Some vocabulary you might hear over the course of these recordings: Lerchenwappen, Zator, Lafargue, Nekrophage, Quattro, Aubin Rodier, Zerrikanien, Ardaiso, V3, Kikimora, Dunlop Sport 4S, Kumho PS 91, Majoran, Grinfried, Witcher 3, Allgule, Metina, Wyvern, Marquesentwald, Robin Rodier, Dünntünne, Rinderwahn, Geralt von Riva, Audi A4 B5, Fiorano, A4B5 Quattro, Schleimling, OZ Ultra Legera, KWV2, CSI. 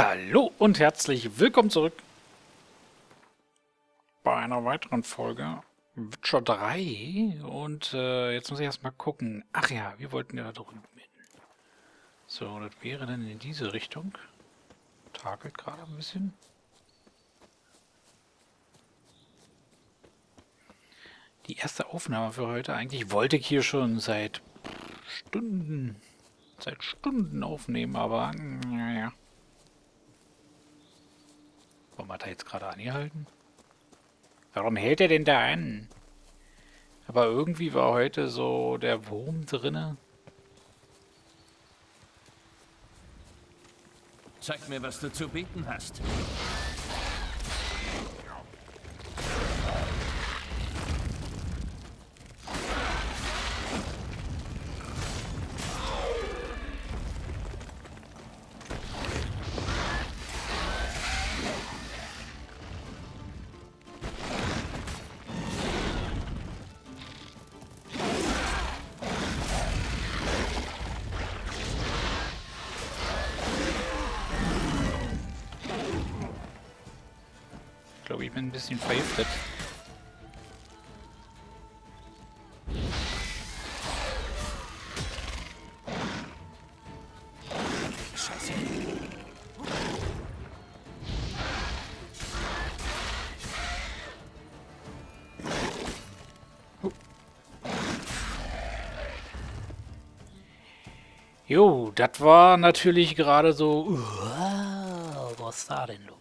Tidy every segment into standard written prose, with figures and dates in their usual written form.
Hallo und herzlich willkommen zurück bei einer weiteren Folge Witcher 3 und jetzt muss ich erstmal gucken. Ach ja, wir wollten ja da drüben hin. So, das wäre dann in diese Richtung. Takelt gerade ein bisschen. Die erste Aufnahme für heute. Eigentlich wollte ich hier schon seit Stunden aufnehmen, aber naja. Warum hat er jetzt gerade angehalten? Warum hält er denn da an? Aber irgendwie war heute so der Wurm drinne. Zeig mir, was du zu bieten hast. Ich bin ein bisschen vergiftet. Scheiße. Jo, das war natürlich gerade so. Was da denn los?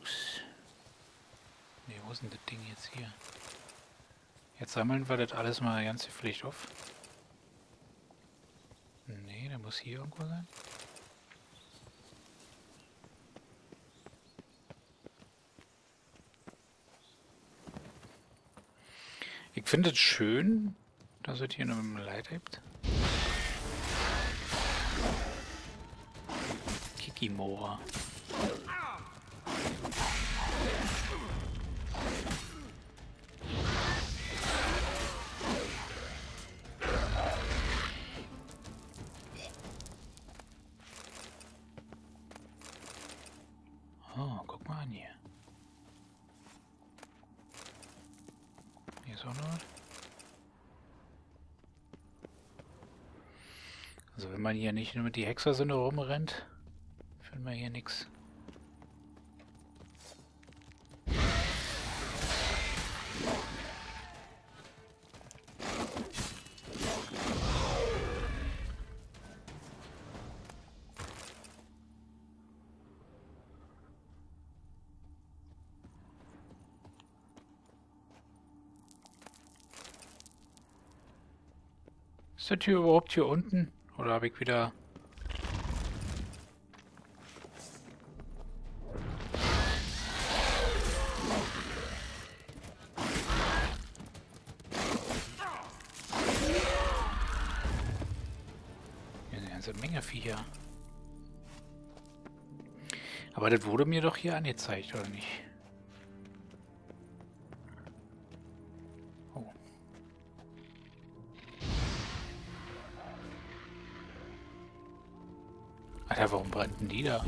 Wo ist denn das Ding jetzt hier? Jetzt sammeln wir das alles mal ganz gepflegt auf. Nee, der muss hier irgendwo sein. Ich finde es schön, dass es hier nur mit dem Leiter gibt. Kikimora. Also wenn man hier nicht nur mit die Hexersünde rumrennt, finden wir hier nichts. Ist die Tür überhaupt hier unten? Oder habe ich wieder... Hier sind eine ganze Menge Viecher. Aber das wurde mir doch hier angezeigt, oder nicht? Alter, warum brannten die da?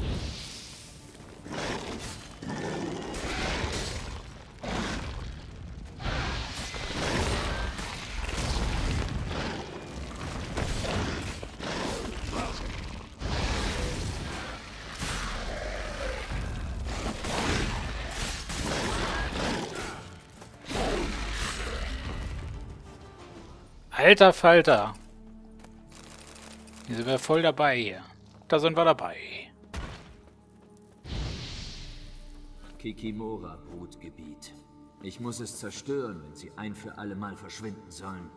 Alter Falter! Hier sind wir voll dabei hier. Da sind wir dabei. Kikimora, Brutgebiet. Ich muss es zerstören, wenn sie ein für alle Mal verschwinden sollen.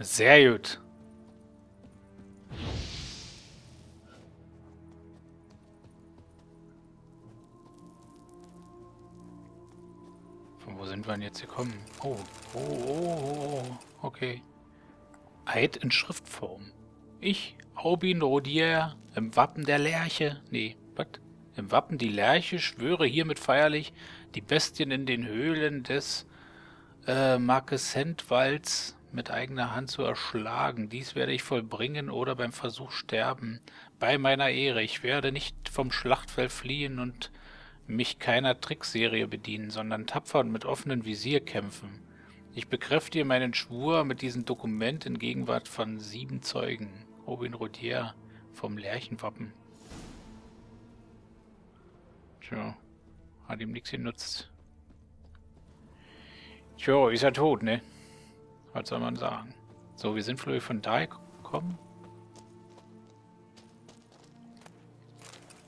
Sehr gut. Wann jetzt hier kommen. Oh. Okay. Eid in Schriftform. Ich, Aubin Rodier, im Wappen der Lerche. Nee, was? Im Wappen die Lerche schwöre hiermit feierlich, die Bestien in den Höhlen des Marquesentwalds mit eigener Hand zu erschlagen. Dies werde ich vollbringen oder beim Versuch sterben. Bei meiner Ehre, ich werde nicht vom Schlachtfeld fliehen und mich keiner Trickserie bedienen, sondern tapfer und mit offenem Visier kämpfen. Ich bekräftige meinen Schwur mit diesem Dokument in Gegenwart von 7 Zeugen. Robin Rodier vom Lerchenwappen. Tja, hat ihm nichts genutzt. Tja, ist er tot, ne? Was soll man sagen? So, wir sind vielleicht von da gekommen.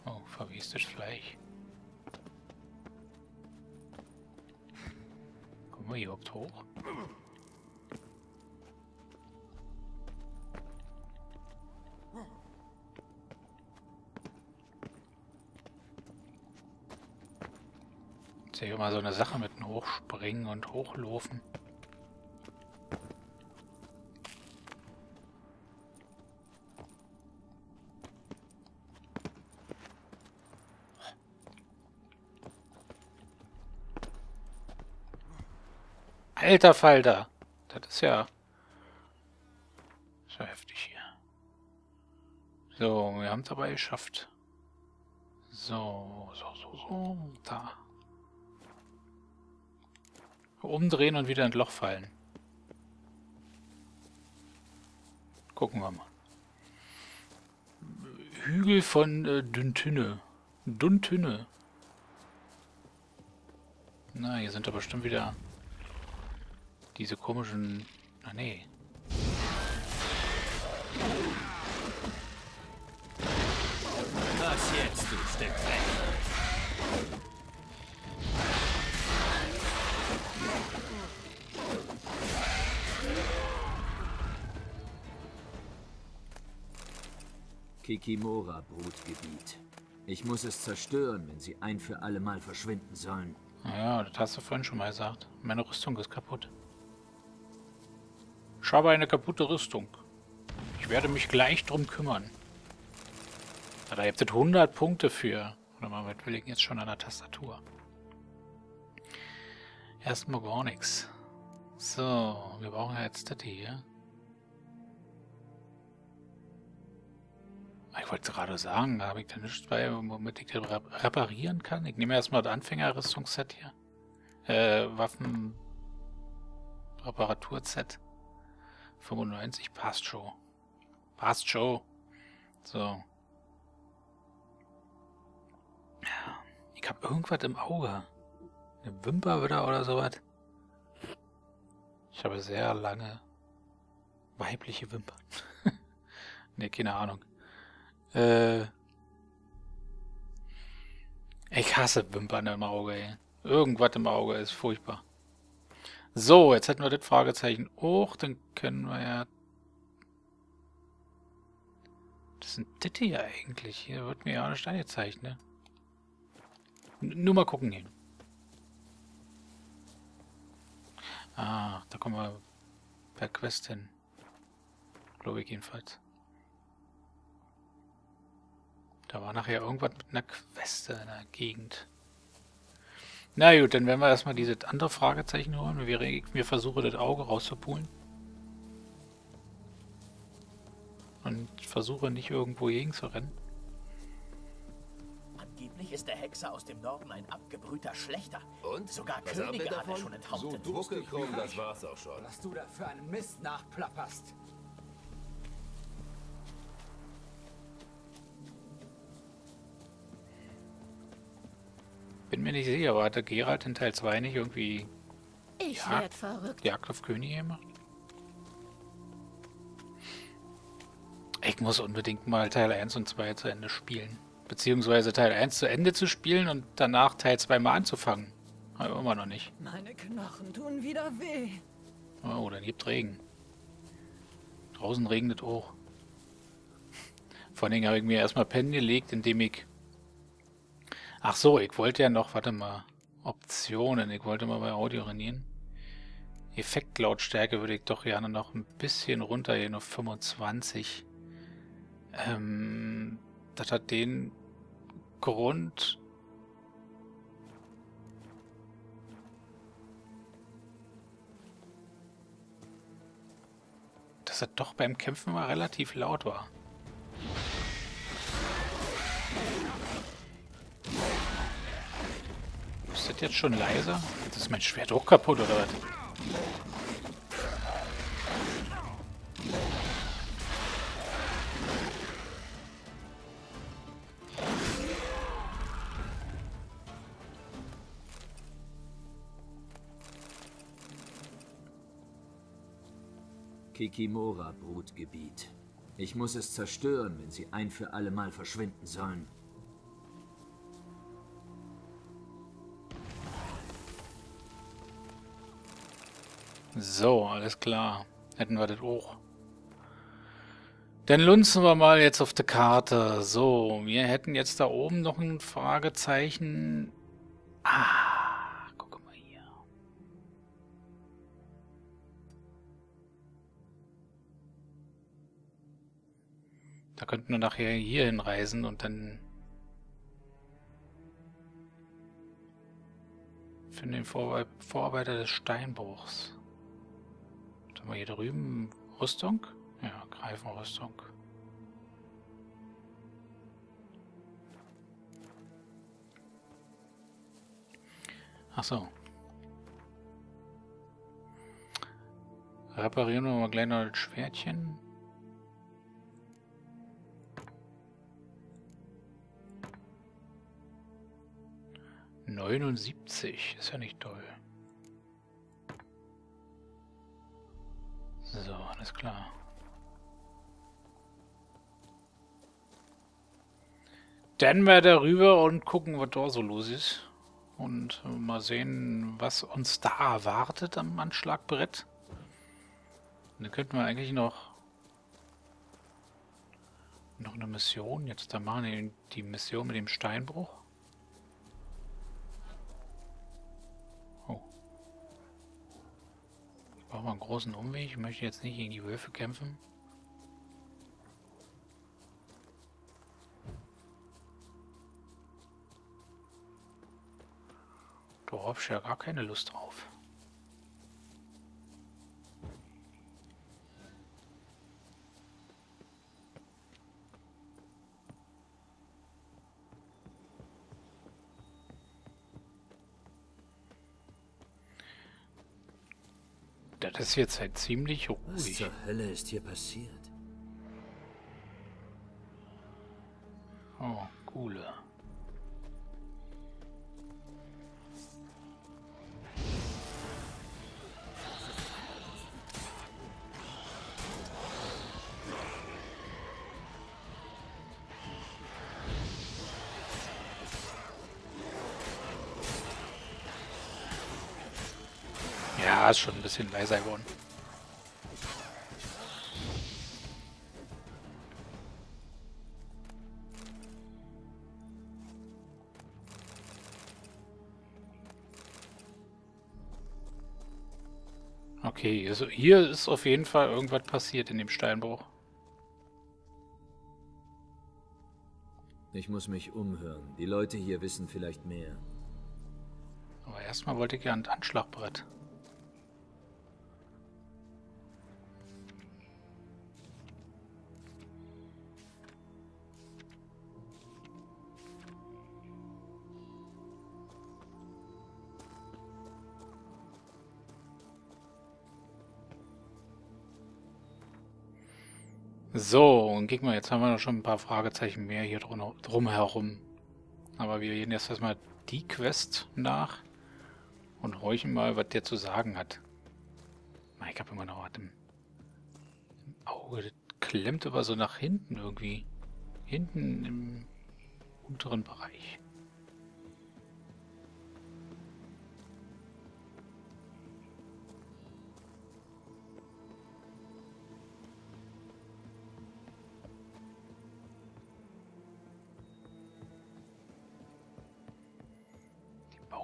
Oh, verwestes Fleisch. Kommen wir hier überhaupt hoch? Ist ja immer so eine Sache mit dem Hochspringen und Hochlaufen. Alter Falter! Das ist ja... so heftig hier. So, wir haben es aber geschafft. So, da. Umdrehen und wieder ins Loch fallen. Gucken wir mal. Hügel von Dünntünne. Dünntünne. Na, hier sind da bestimmt wieder diese komischen... Ach nee. Was jetzt, du Stück Dreck? Kikimora Brutgebiet. Ich muss es zerstören, wenn sie ein für alle Mal verschwinden sollen. Ja, das hast du vorhin schon mal gesagt. Meine Rüstung ist kaputt. Ich habe eine kaputte Rüstung. Ich werde mich gleich drum kümmern. Da gibt es 100 Punkte für. Oder mal, wir liegen jetzt schon an der Tastatur. Erstmal gar nichts. So, wir brauchen ja jetzt das hier. Ich wollte gerade sagen, da habe ich da nichts bei, womit ich das reparieren kann. Ich nehme erstmal das Anfängerrüstungsset hier. Waffenreparaturset. 95, passt schon. Passt schon. So. Ich habe irgendwas im Auge. Eine Wimper wieder oder sowas. Ich habe sehr lange weibliche Wimpern. Ne, keine Ahnung. Ich hasse Wimpern im Auge, ey. Irgendwas im Auge ist furchtbar. So, jetzt hätten wir das Fragezeichen hoch, dann können wir ja... Das sind das hier eigentlich. Hier wird mir ja nicht angezeigt, ne? Nur mal gucken hier. Ah, da kommen wir per Quest hin. Glaube ich jedenfalls. Da war nachher irgendwas mit einer Queste in der Gegend. Na gut, dann werden wir erstmal dieses andere Fragezeichen holen. Wir versuchen das Auge rauszupulen. Und versuche nicht irgendwo gegen zu rennen. Angeblich ist der Hexer aus dem Norden ein abgebrühter Schlechter. Und? Sogar was Könige hat er schon enthauptet. So durchgekommen, das war's auch schon. Was du da für einen Mist nachplapperst. Bin mir nicht sicher, aber hatte Geralt in Teil 2 nicht irgendwie Jagd auf Könige gemacht? Ich muss unbedingt mal Teil 1 und 2 zu Ende spielen. Beziehungsweise Teil 1 zu Ende zu spielen und danach Teil 2 mal anzufangen. Aber immer noch nicht. Meine Knochen tun wieder weh. Oh, dann gibt Regen. Draußen regnet auch. Vor allen Dingen habe ich mir erstmal pennen gelegt, indem ich... Ach so, ich wollte ja noch, warte mal, Optionen, ich wollte mal bei Audio renieren. Effektlautstärke würde ich doch gerne noch ein bisschen runtergehen auf 25. Das hat den Grund, dass er doch beim Kämpfen mal relativ laut war. Ist das jetzt schon leiser? Jetzt ist mein Schwert auch kaputt, oder was? Kikimora Brutgebiet. Ich muss es zerstören, wenn sie ein für alle Mal verschwinden sollen. So, alles klar. Hätten wir das auch. Dann lunzen wir mal jetzt auf die Karte. So, wir hätten jetzt da oben noch ein Fragezeichen. Ah, guck mal hier. Da könnten wir nachher hier hinreisen und dann für den Vorarbeiter des Steinbruchs. Was haben wir hier drüben? Rüstung? Ja, Greifenrüstung. Ach so. Reparieren wir mal gleich noch das Schwertchen. ...79, ist ja nicht toll. So, alles klar. Dann wir da rüber und gucken, was da so los ist. Und mal sehen, was uns da erwartet am Anschlagbrett. Und dann könnten wir eigentlich noch eine Mission jetzt da machen. Die Mission mit dem Steinbruch. Brauchen wir einen großen Umweg. Ich möchte jetzt nicht gegen die Wölfe kämpfen. Da habe ich ja gar keine Lust drauf. Das ist jetzt halt ziemlich ruhig. Was zur Hölle ist hier passiert? Oh, coole. Ja, ist schon ein bisschen leiser geworden. Okay, also hier ist auf jeden Fall irgendwas passiert in dem Steinbruch. Ich muss mich umhören. Die Leute hier wissen vielleicht mehr. Aber erstmal wollte ich ja ein Anschlagbrett. So, und guck mal, jetzt haben wir noch schon ein paar Fragezeichen mehr hier drumherum. Aber wir gehen jetzt erstmal die Quest nach und horchen mal, was der zu sagen hat. Ich habe immer noch was im Auge. Das klemmt aber so nach hinten irgendwie. Hinten im unteren Bereich.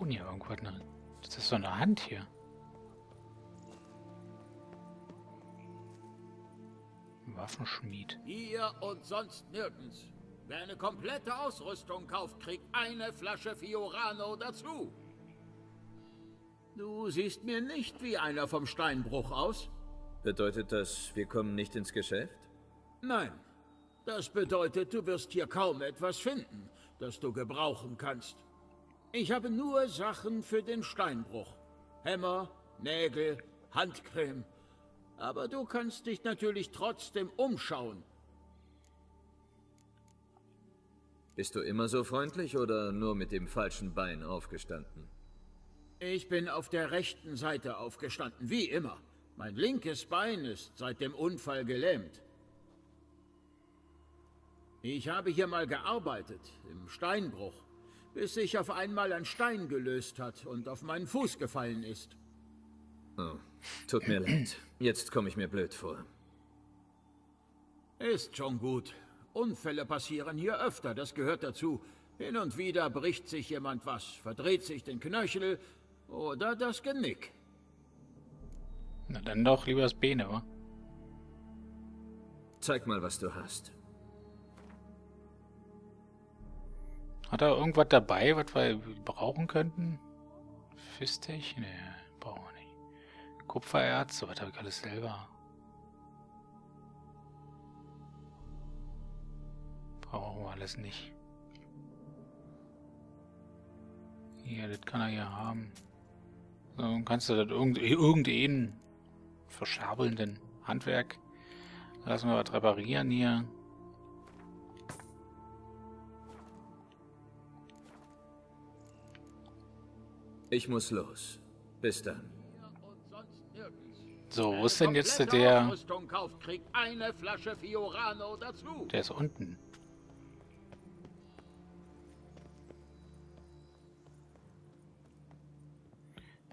Hier irgendwas. Das ist so eine Hand hier. Waffenschmied. Hier und sonst nirgends. Wer eine komplette Ausrüstung kauft, kriegt eine Flasche Fiorano dazu. Du siehst mir nicht wie einer vom Steinbruch aus. Bedeutet das, wir kommen nicht ins Geschäft? Nein. Das bedeutet, du wirst hier kaum etwas finden, das du gebrauchen kannst. Ich habe nur Sachen für den Steinbruch. Hämmer, Nägel, Handcreme. Aber du kannst dich natürlich trotzdem umschauen. Bist du immer so freundlich oder nur mit dem falschen Bein aufgestanden? Ich bin auf der rechten Seite aufgestanden, wie immer. Mein linkes Bein ist seit dem Unfall gelähmt. Ich habe hier mal gearbeitet, im Steinbruch, bis sich auf einmal ein Stein gelöst hat und auf meinen Fuß gefallen ist. Oh, tut mir leid. Jetzt komme ich mir blöd vor. Ist schon gut. Unfälle passieren hier öfter, das gehört dazu. Hin und wieder bricht sich jemand was, verdreht sich den Knöchel oder das Genick. Na dann doch lieber das Bene, wa? Zeig mal, was du hast. Hat er irgendwas dabei, was wir brauchen könnten? Fistig? Ne, brauchen wir nicht. Kupfererz, so was habe ich alles selber. Brauchen wir alles nicht. Hier, das kann er hier haben. So, dann kannst du das irgendeinen verschabelnden Handwerk. Lassen wir was reparieren hier. Ich muss los. Bis dann. So, wo ist denn jetzt der... Der ist unten.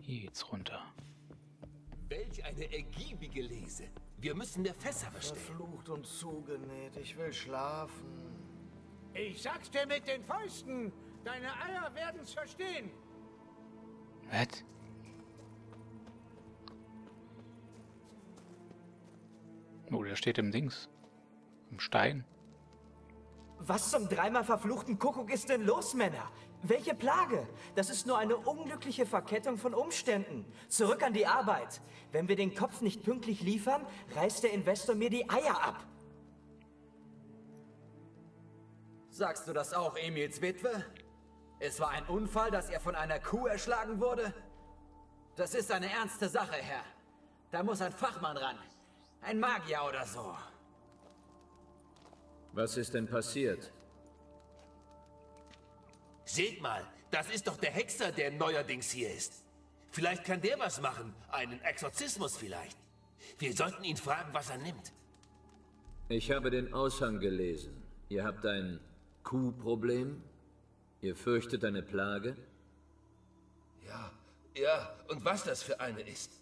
Hier geht's runter. Welch eine ergiebige Lese. Wir müssen der Fässer verstehen. Verflucht und zugenäht. Ich will schlafen. Ich sag's dir mit den Fäusten. Deine Eier werden's verstehen. Was? Oh, der steht im Dings. Im Stein. Was zum dreimal verfluchten Kuckuck ist denn los, Männer? Welche Plage? Das ist nur eine unglückliche Verkettung von Umständen. Zurück an die Arbeit. Wenn wir den Kopf nicht pünktlich liefern, reißt der Investor mir die Eier ab. Sagst du das auch, Emils Witwe? Es war ein Unfall, dass er von einer Kuh erschlagen wurde? Das ist eine ernste Sache, Herr. Da muss ein Fachmann ran. Ein Magier oder so. Was ist denn passiert? Seht mal, das ist doch der Hexer, der neuerdings hier ist. Vielleicht kann der was machen. Einen Exorzismus vielleicht. Wir sollten ihn fragen, was er nimmt. Ich habe den Aushang gelesen. Ihr habt ein Kuhproblem? Ihr fürchtet eine Plage? Ja, und was das für eine ist.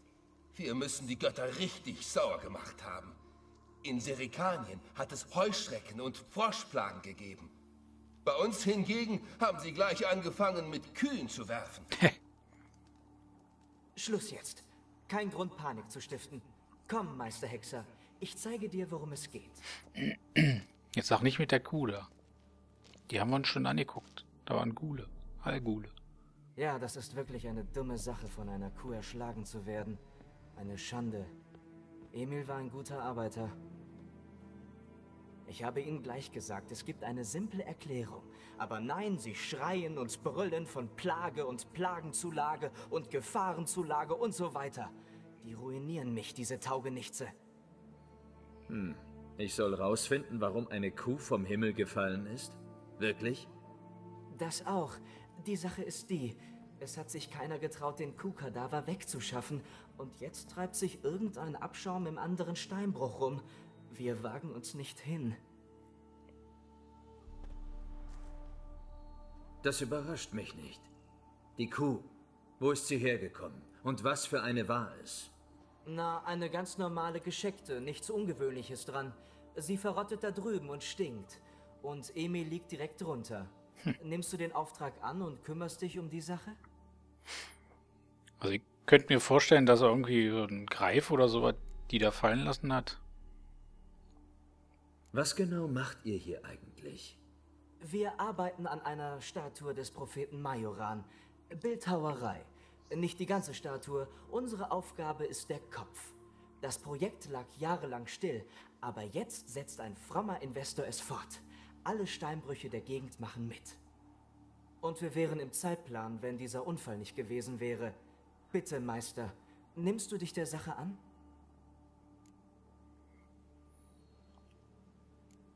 Wir müssen die Götter richtig sauer gemacht haben. In Zerrikanien hat es Heuschrecken und Froschplagen gegeben. Bei uns hingegen haben sie gleich angefangen, mit Kühen zu werfen. Schluss jetzt. Kein Grund, Panik zu stiften. Komm, Meister Hexer. Ich zeige dir, worum es geht. Jetzt auch nicht mit der Kuh da. Die haben wir uns schon angeguckt. Da waren Gule, Allgule. Ja, das ist wirklich eine dumme Sache, von einer Kuh erschlagen zu werden. Eine Schande. Emil war ein guter Arbeiter. Ich habe ihnen gleich gesagt, es gibt eine simple Erklärung. Aber nein, sie schreien und brüllen von Plage und Plagenzulage und Gefahrenzulage und so weiter. Die ruinieren mich, diese Taugenichtse. Ich soll rausfinden, warum eine Kuh vom Himmel gefallen ist? Wirklich? Das auch. Die Sache ist die, es hat sich keiner getraut, den Kuhkadaver wegzuschaffen. Und jetzt treibt sich irgendein Abschaum im anderen Steinbruch rum. Wir wagen uns nicht hin. Das überrascht mich nicht. Die Kuh, wo ist sie hergekommen? Und was für eine war es? Na, eine ganz normale Gescheckte, nichts Ungewöhnliches dran. Sie verrottet da drüben und stinkt. Und Emil liegt direkt drunter. Nimmst du den Auftrag an und kümmerst dich um die Sache? Also ich könnte mir vorstellen, dass er irgendwie einen Greif oder sowas, die da fallen lassen hat. Was genau macht ihr hier eigentlich? Wir arbeiten an einer Statue des Propheten Majoran. Bildhauerei. Nicht die ganze Statue. Unsere Aufgabe ist der Kopf. Das Projekt lag jahrelang still, aber jetzt setzt ein frommer Investor es fort. Alle Steinbrüche der Gegend machen mit. Und wir wären im Zeitplan, wenn dieser Unfall nicht gewesen wäre. Bitte, Meister, nimmst du dich der Sache an?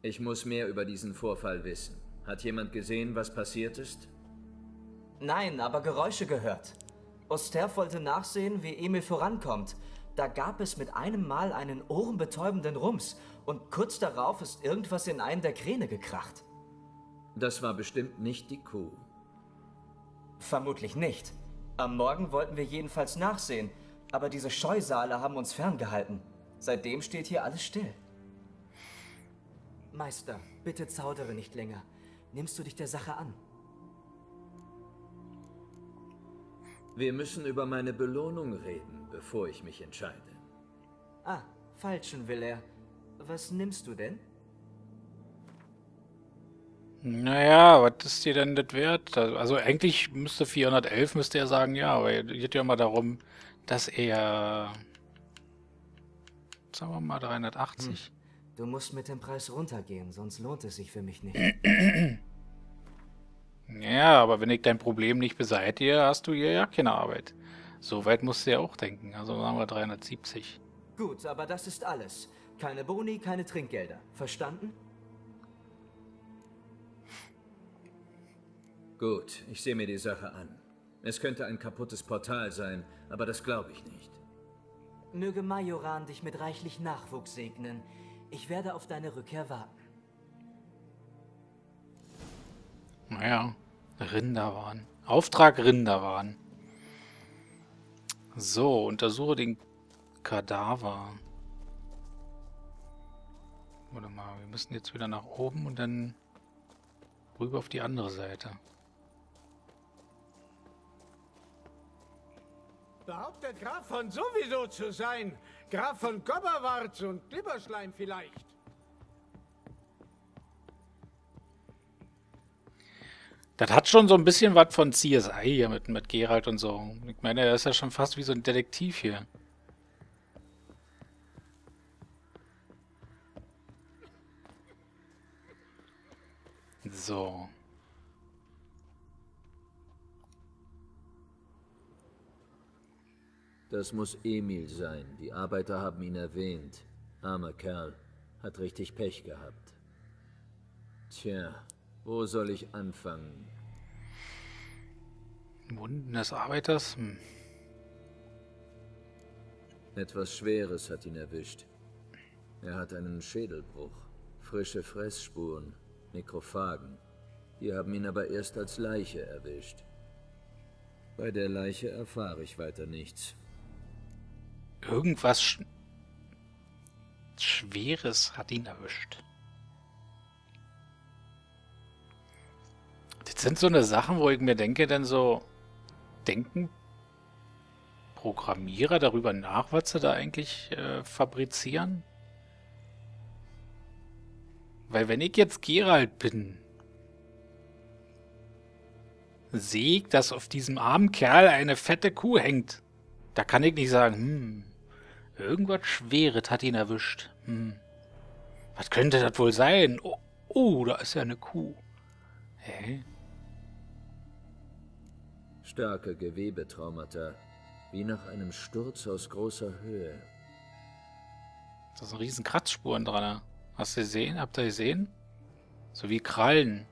Ich muss mehr über diesen Vorfall wissen. Hat jemand gesehen, was passiert ist? Nein, aber Geräusche gehört. Oster wollte nachsehen, wie Emil vorankommt. Da gab es mit einem Mal einen ohrenbetäubenden Rums und kurz darauf ist irgendwas in einen der Kräne gekracht. Das war bestimmt nicht die Kuh. Vermutlich nicht. Am Morgen wollten wir jedenfalls nachsehen, aber diese Scheusale haben uns ferngehalten. Seitdem steht hier alles still. Meister, bitte zaudere nicht länger. Nimmst du dich der Sache an? Wir müssen über meine Belohnung reden, bevor ich mich entscheide. Ah, falschen will er. Was nimmst du denn? Naja, was ist dir denn das wert? Also eigentlich müsste 411, müsste er sagen, ja, aber es geht ja immer darum, dass er, sagen wir mal, 380... Du musst mit dem Preis runtergehen, sonst lohnt es sich für mich nicht. Ja, aber wenn ich dein Problem nicht beseitige, hast du hier ja keine Arbeit. So weit musst du ja auch denken, also sagen wir 370. Gut, aber das ist alles. Keine Boni, keine Trinkgelder. Verstanden? Gut, ich sehe mir die Sache an. Es könnte ein kaputtes Portal sein, aber das glaube ich nicht. Möge Majoran dich mit reichlich Nachwuchs segnen. Ich werde auf deine Rückkehr warten. Naja, Rinderwahn. Auftrag Rinderwahn. So, untersuche den Kadaver. Warte mal, wir müssen jetzt wieder nach oben und dann rüber auf die andere Seite. Behauptet Graf von sowieso zu sein. Graf von Gobberwarz und Glibberschleim vielleicht. Das hat schon so ein bisschen was von CSI hier mit Geralt und so. Ich meine, er ist ja schon fast wie so ein Detektiv hier. So. Das muss Emil sein. Die Arbeiter haben ihn erwähnt. Armer Kerl. Hat richtig Pech gehabt. Tja, wo soll ich anfangen? Wunden des Arbeiters? Etwas Schweres hat ihn erwischt. Er hat einen Schädelbruch. Frische Fressspuren. Nekrophagen. Die haben ihn aber erst als Leiche erwischt. Bei der Leiche erfahre ich weiter nichts. Irgendwas Schweres hat ihn erwischt. Das sind so eine Sachen, wo ich mir denke, dann so denken Programmierer darüber nach, was sie da eigentlich fabrizieren. Weil wenn ich jetzt Geralt bin, sehe ich, dass auf diesem armen Kerl eine fette Kuh hängt. Da kann ich nicht sagen, irgendwas Schweres hat ihn erwischt. Was könnte das wohl sein? Oh, da ist ja eine Kuh. Hä? Starke Gewebetraumata, wie nach einem Sturz aus großer Höhe. Da sind riesen Kratzspuren dran. Hast du gesehen? Habt ihr gesehen? So wie Krallen.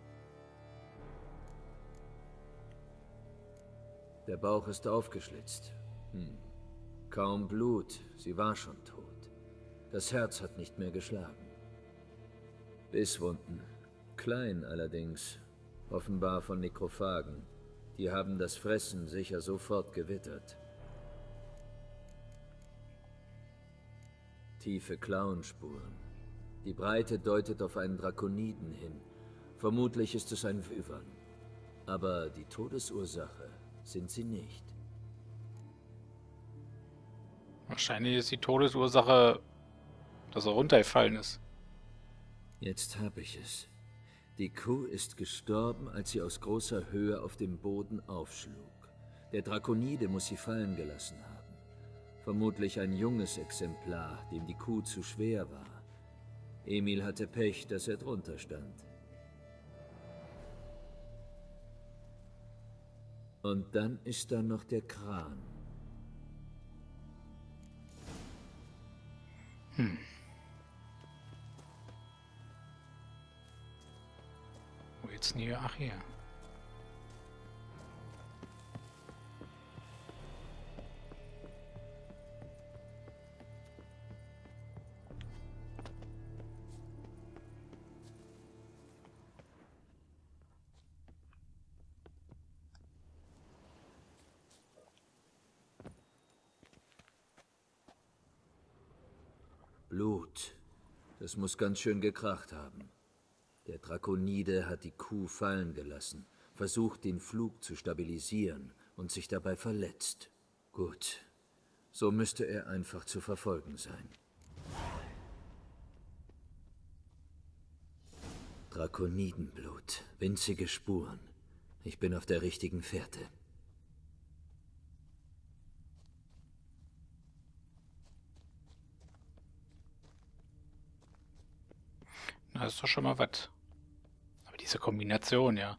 Der Bauch ist aufgeschlitzt. Kaum Blut, sie war schon tot. Das Herz hat nicht mehr geschlagen. Bisswunden, klein allerdings, offenbar von Nekrophagen. Die haben das Fressen sicher sofort gewittert. Tiefe Klauenspuren. Die Breite deutet auf einen Drakoniden hin. Vermutlich ist es ein Wyvern. Aber die Todesursache sind sie nicht. Wahrscheinlich ist die Todesursache, dass er runtergefallen ist. Jetzt habe ich es. Die Kuh ist gestorben, als sie aus großer Höhe auf dem Boden aufschlug. Der Drakonide muss sie fallen gelassen haben. Vermutlich ein junges Exemplar, dem die Kuh zu schwer war. Emil hatte Pech, dass er drunter stand. Und dann ist da noch der Kran. Hm. Wo geht's denn hier? Ach, hier. Blut. Das muss ganz schön gekracht haben. Der Drakonide hat die Kuh fallen gelassen, versucht, den Flug zu stabilisieren und sich dabei verletzt. Gut. So müsste er einfach zu verfolgen sein. Drakonidenblut. Winzige Spuren. Ich bin auf der richtigen Fährte. Das ist doch schon mal was. Aber diese Kombination, ja.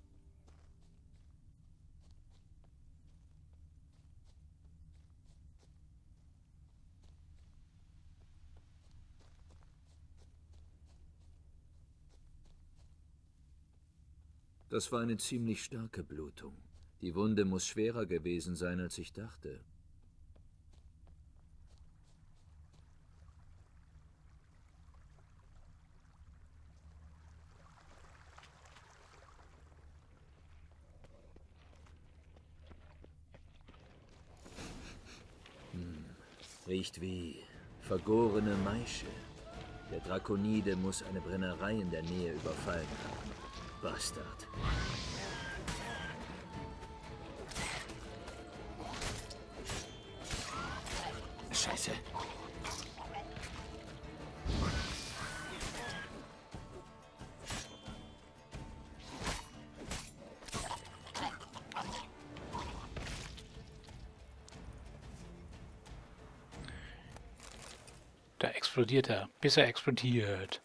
Das war eine ziemlich starke Blutung. Die Wunde muss schwerer gewesen sein, als ich dachte. Riecht wie vergorene Maische. Der Drakonide muss eine Brennerei in der Nähe überfallen haben. Bastard. Scheiße. Explodiert er, bis er explodiert.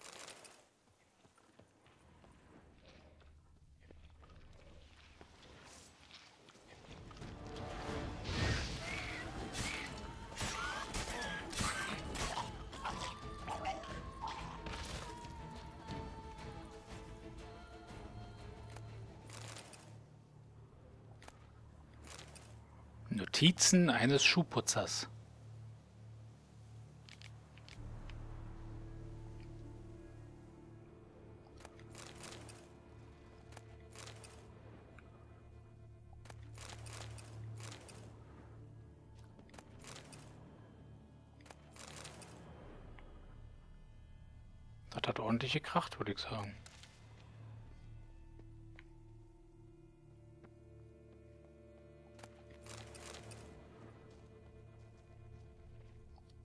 Notizen eines Schuhputzers. Hat ordentliche Kraft, würde ich sagen.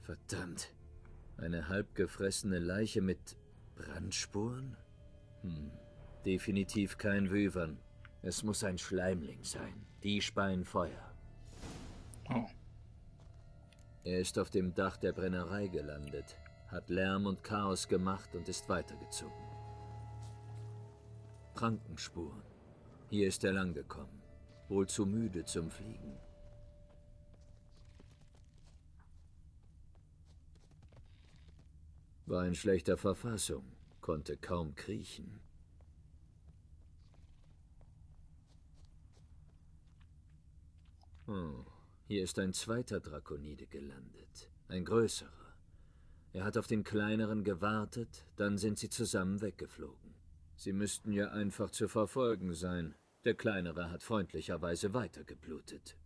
Verdammt. Eine halbgefressene Leiche mit Brandspuren? Hm. Definitiv kein Wyvern. Es muss ein Schleimling sein. Die speien Feuer. Oh. Er ist auf dem Dach der Brennerei gelandet. Hat Lärm und Chaos gemacht und ist weitergezogen. Krankenspuren. Hier ist er langgekommen. Wohl zu müde zum Fliegen. War in schlechter Verfassung, konnte kaum kriechen. Oh, hier ist ein zweiter Drakonide gelandet. Ein größerer. Er hat auf den kleineren gewartet, dann sind sie zusammen weggeflogen. Sie müssten ja einfach zu verfolgen sein. Der kleinere hat freundlicherweise weitergeblutet.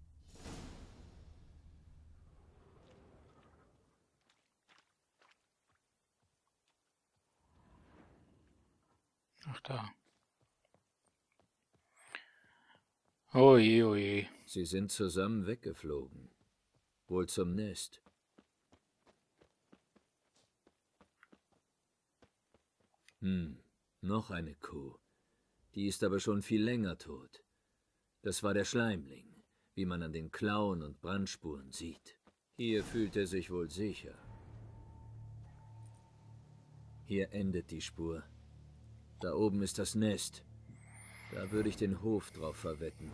Ach da. Oje, oje. Sie sind zusammen weggeflogen. Wohl zum Nest. Hm, noch eine Kuh. Die ist aber schon viel länger tot. Das war der Schleimling, wie man an den Klauen und Brandspuren sieht. Hier fühlt er sich wohl sicher. Hier endet die Spur. Da oben ist das Nest. Da würde ich den Hof drauf verwetten.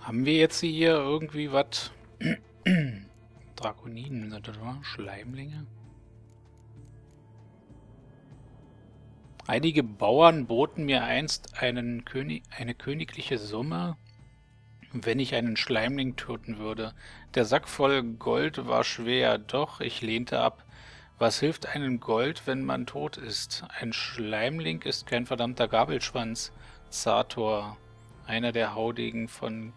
Haben wir jetzt hier irgendwie was? Drakoniden sind das, oder? Schleimlinge? Einige Bauern boten mir einst eine königliche Summe, wenn ich einen Schleimling töten würde. Der Sack voll Gold war schwer, doch ich lehnte ab. Was hilft einem Gold, wenn man tot ist? Ein Schleimling ist kein verdammter Gabelschwanz. Zator, einer der Haudigen von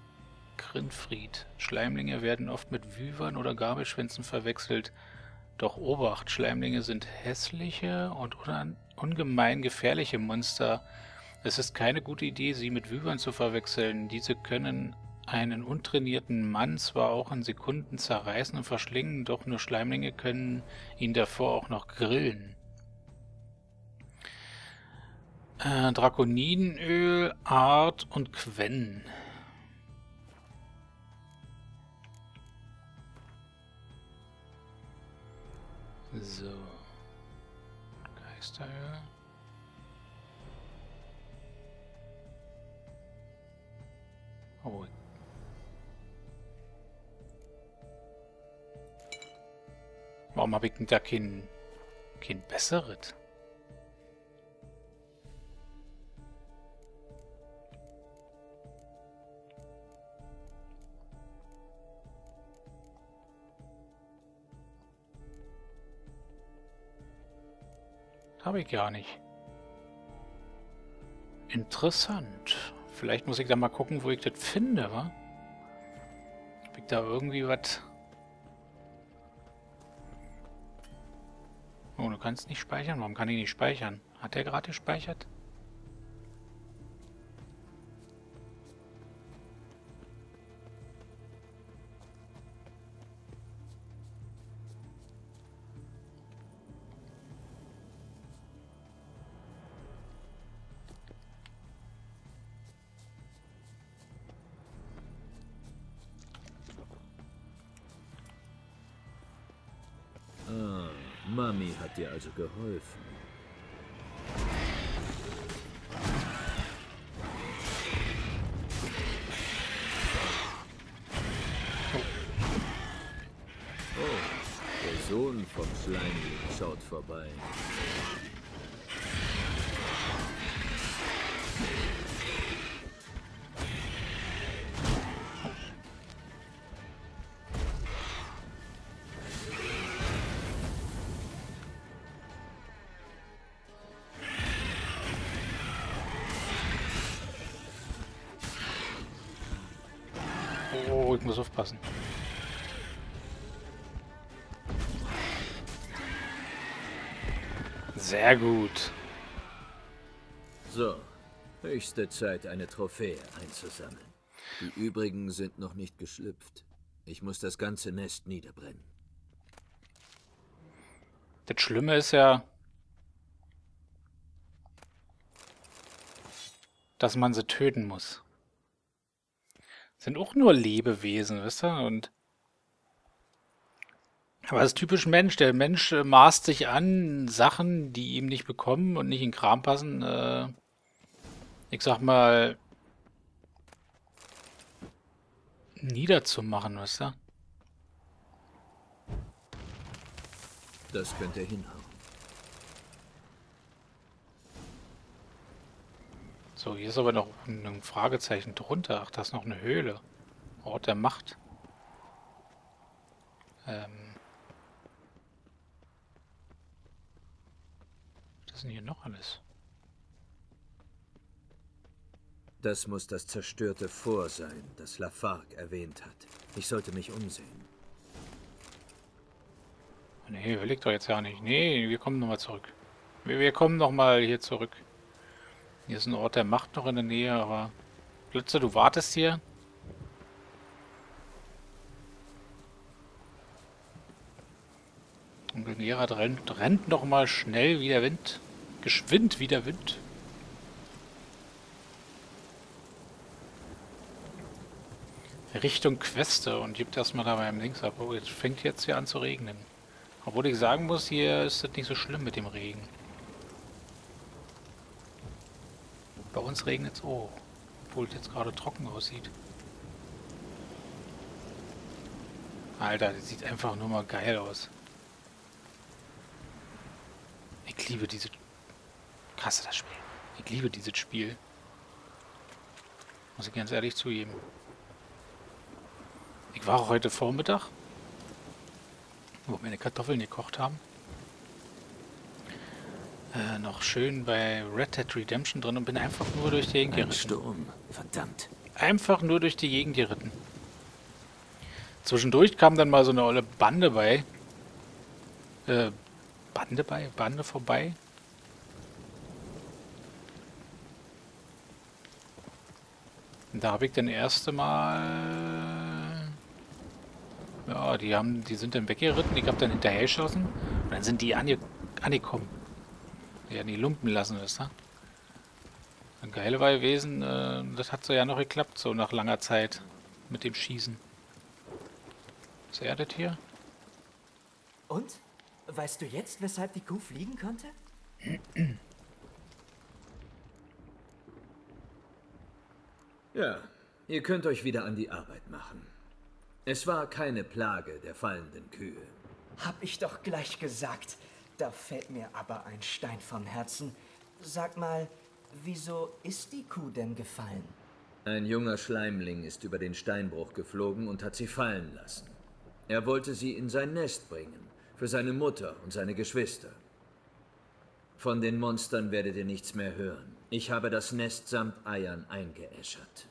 Grinfried. Schleimlinge werden oft mit Wyvern oder Gabelschwänzen verwechselt. Doch Obacht, Schleimlinge sind hässliche und ungemein gefährliche Monster. Es ist keine gute Idee, sie mit Wyvern zu verwechseln. Diese können einen untrainierten Mann zwar auch in Sekunden zerreißen und verschlingen, doch nur Schleimlinge können ihn davor auch noch grillen. Drakonidenöl, Art und Quen. So. Geisteröl. Oh. Warum habe ich denn da kein besseres? Habe ich gar nicht. Interessant. Vielleicht muss ich da mal gucken, wo ich das finde, wa? Ob ich da irgendwie was... Oh, du kannst nicht speichern. Warum kann ich nicht speichern? Hat der gerade gespeichert? Mami hat dir also geholfen. Oh, der Sohn vom Schleimling schaut vorbei. Ich muss aufpassen. Sehr gut. So, höchste Zeit, eine Trophäe einzusammeln. Die übrigen sind noch nicht geschlüpft. Ich muss das ganze Nest niederbrennen. Das Schlimme ist ja, dass man sie töten muss. Sind auch nur Lebewesen, wisst ihr? Und aber das ist typisch Mensch. Der Mensch maßt sich an, Sachen, die ihm nicht bekommen und nicht in den Kram passen. Ich sag mal, niederzumachen, wisst ihr? Das könnte hinhauen. So, hier ist aber noch ein Fragezeichen drunter. Ach, da ist noch eine Höhle. Ort der Macht. Was ist denn hier noch alles? Das muss das zerstörte Fort sein, das Lafargue erwähnt hat. Ich sollte mich umsehen. Nee, überleg doch jetzt ja nicht. Nee, wir kommen nochmal zurück. Wir kommen nochmal hier zurück. Hier ist ein Ort der Macht noch in der Nähe, aber... Plötzlich, du wartest hier. Und Geralt rennt nochmal schnell wie der Wind. Geschwind wie der Wind. Richtung Queste und gibt erstmal da beim Links ab. Oh, jetzt fängt jetzt hier an zu regnen. Obwohl ich sagen muss, hier ist es nicht so schlimm mit dem Regen. Bei uns regnet es, oh, obwohl es jetzt gerade trocken aussieht. Alter, das sieht einfach nur mal geil aus. Ich liebe diese... Krass, das Spiel. Ich liebe dieses Spiel. Muss ich ganz ehrlich zugeben. Ich war auch heute Vormittag, wo meine Kartoffeln gekocht haben, noch schön bei Red Dead Redemption drin und bin einfach nur durch die Gegend geritten. Verdammt. Einfach nur durch die Gegend geritten. Zwischendurch kam dann mal so eine olle Bande bei. Bande vorbei. Und da habe ich dann erste Mal... Ja, die sind dann weggeritten, ich habe dann hinterher geschossen und dann sind die angekommen. Die haben die lumpen lassen, wisst ihr? Ein Geile war gewesen, das hat so ja noch geklappt, so nach langer Zeit mit dem Schießen. Was erdet hier? Und? Weißt du jetzt, weshalb die Kuh fliegen konnte? Ja, ihr könnt euch wieder an die Arbeit machen. Es war keine Plage der fallenden Kühe. Hab ich doch gleich gesagt. Da fällt mir aber ein Stein vom Herzen. Sag mal, wieso ist die Kuh denn gefallen? Ein junger Schleimling ist über den Steinbruch geflogen und hat sie fallen lassen. Er wollte sie in sein Nest bringen, für seine Mutter und seine Geschwister. Von den Monstern werdet ihr nichts mehr hören. Ich habe das Nest samt Eiern eingeäschert.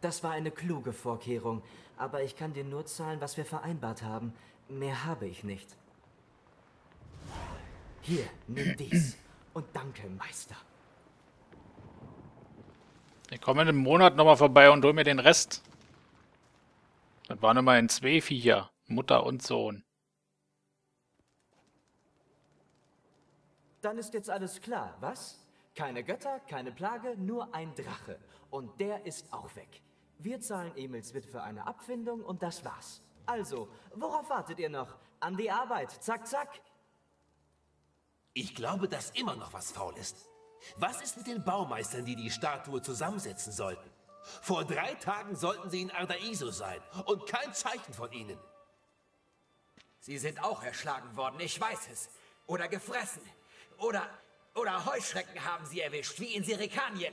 Das war eine kluge Vorkehrung, aber ich kann dir nur zahlen, was wir vereinbart haben. Mehr habe ich nicht. Hier, nimm dies. Und danke, Meister. Ich komme in einem Monat nochmal vorbei und hol mir den Rest. Das waren immerhin zwei Viecher, Mutter und Sohn. Dann ist jetzt alles klar, was? Keine Götter, keine Plage, nur ein Drache. Und der ist auch weg. Wir zahlen Emils Witwe eine Abfindung und das war's. Also, worauf wartet ihr noch? An die Arbeit, zack, zack! Ich glaube, dass immer noch was faul ist. Was ist mit den Baumeistern, die die Statue zusammensetzen sollten? Vor 3 Tagen sollten sie in Ardaiso sein und kein Zeichen von ihnen. Sie sind auch erschlagen worden, ich weiß es. Oder gefressen. Oder Heuschrecken haben sie erwischt, wie in Zerrikanien.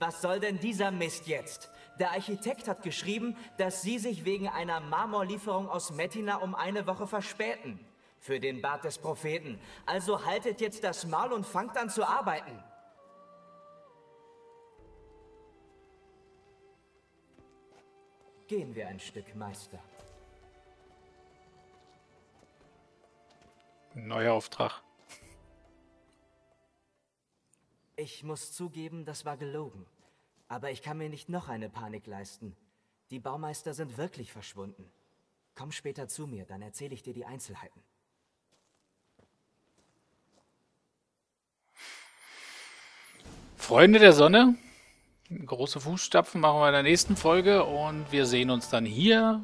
Was soll denn dieser Mist jetzt? Der Architekt hat geschrieben, dass sie sich wegen einer Marmorlieferung aus Metina um 1 Woche verspäten. Für den Bart des Propheten. Also haltet jetzt das Maul und fangt an zu arbeiten. Gehen wir ein Stück, Meister. Neuer Auftrag. Ich muss zugeben, das war gelogen. Aber ich kann mir nicht noch eine Panik leisten. Die Baumeister sind wirklich verschwunden. Komm später zu mir, dann erzähle ich dir die Einzelheiten. Freunde der Sonne, große Fußstapfen machen wir in der nächsten Folge und wir sehen uns dann hier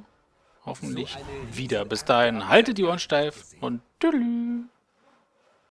hoffentlich wieder. Bis dahin haltet die Ohren steif und tschüss.